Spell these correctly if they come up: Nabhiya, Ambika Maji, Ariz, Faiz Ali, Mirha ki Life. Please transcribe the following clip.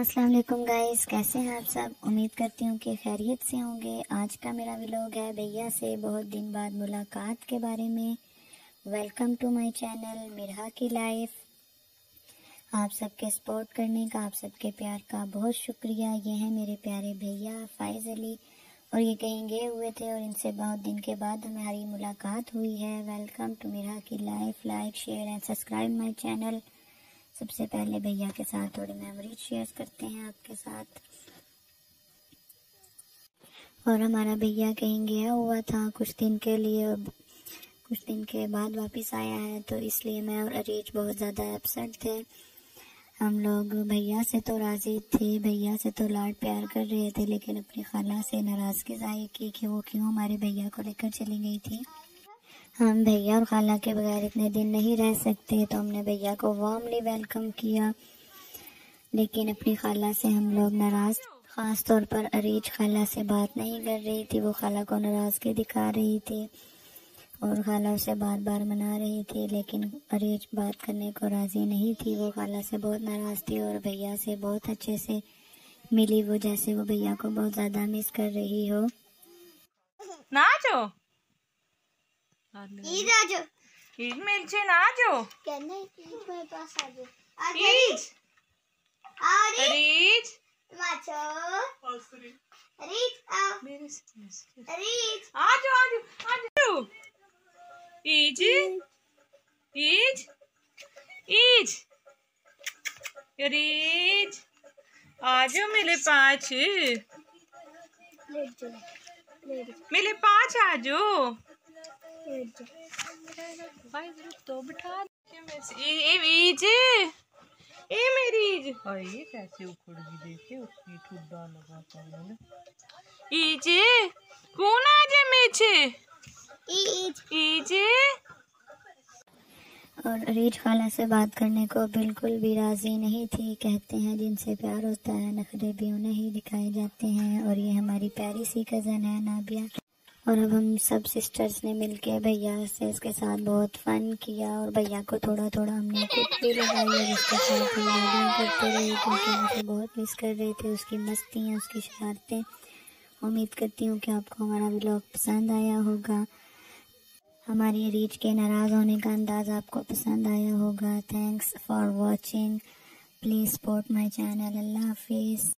अस्सलाम वालेकुम गाइस, कैसे हैं आप सब। उम्मीद करती हूँ कि खैरियत से होंगे। आज का मेरा व्लॉग है भैया से बहुत दिन बाद मुलाकात के बारे में। Welcome to my channel Mirha की लाइफ। आप सबके सपोर्ट करने का, आप सबके प्यार का बहुत शुक्रिया। ये हैं मेरे प्यारे भैया फैज़ अली, और ये कहीं गए हुए थे और इनसे बहुत दिन के बाद हमारी मुलाकात हुई है। वेलकम टू मिरहा की life. Like share and subscribe my channel. सबसे पहले भैया के साथ थोड़ी मेमोरीज शेयर करते हैं आपके साथ। और हमारा भैया कहीं गया हुआ था कुछ दिन के लिए और कुछ दिन के बाद वापस आया है, तो इसलिए मैं और अरीज बहुत ज़्यादा अपसेट थे। हम लोग भैया से तो राज़ी थे, भैया से तो लाड प्यार कर रहे थे, लेकिन अपनी खाला से नाराज़गी जाहिर की कि वो क्यों हमारे भैया को लेकर चली गई थी। हम भैया और खाला के बगैर इतने दिन नहीं रह सकते, तो हमने भैया को वार्मली वेलकम किया, लेकिन अपनी खाला से हम लोग नाराज़। ख़ास तौर पर अरीज खाला से बात नहीं कर रही थी, वो खाला को नाराज़गी दिखा रही थी और खाला उसे बार बार मना रही थी, लेकिन अरीज बात करने को राज़ी नहीं थी। वो खाला से बहुत नाराज़ थी और भैया से बहुत अच्छे से मिली, वो जैसे वो भैया को बहुत ज़्यादा मिस कर रही हो। नाचो ईद आजो, ईद मिल छे ना आजो, कहने ईद मेरे पास आजो। अरीज अरीज माचो अरीज आ मेरे से अरीज आजो आजो आजो ईज ईज ईज अरीज आजो मिले पाँच, मिले पाँच आजो। भाई तो बिठा ईज ए मेरी ईज और ये कैसे उखड़ गई, देखे उसकी ठुड्डा लगाता है। ईज कौन आज मेछे ईज ईज। और अरीज खाला से बात करने को बिल्कुल भी राजी नहीं थी। कहते हैं जिनसे प्यार होता है नखरे भी उन्हें ही दिखाए जाते हैं, और ये हमारी प्यारी सी कजन है नाभिया। और अब हम सब सिस्टर्स ने मिलके भैया से इसके साथ बहुत फन किया और भैया को थोड़ा थोड़ा हमने टिप भी लगाई और इसके साथ हम मज़ा करते रहे, क्योंकि उसे बहुत मिस कर रहे थे, उसकी मस्तियाँ, उसकी शरारतें। उम्मीद करती हूँ कि आपको हमारा व्लॉग पसंद आया होगा, हमारी अरीज के नाराज़ होने का अंदाज़ आपको पसंद आया होगा। Thanks for watching, please support my channel. अल्लाह हाफिज़।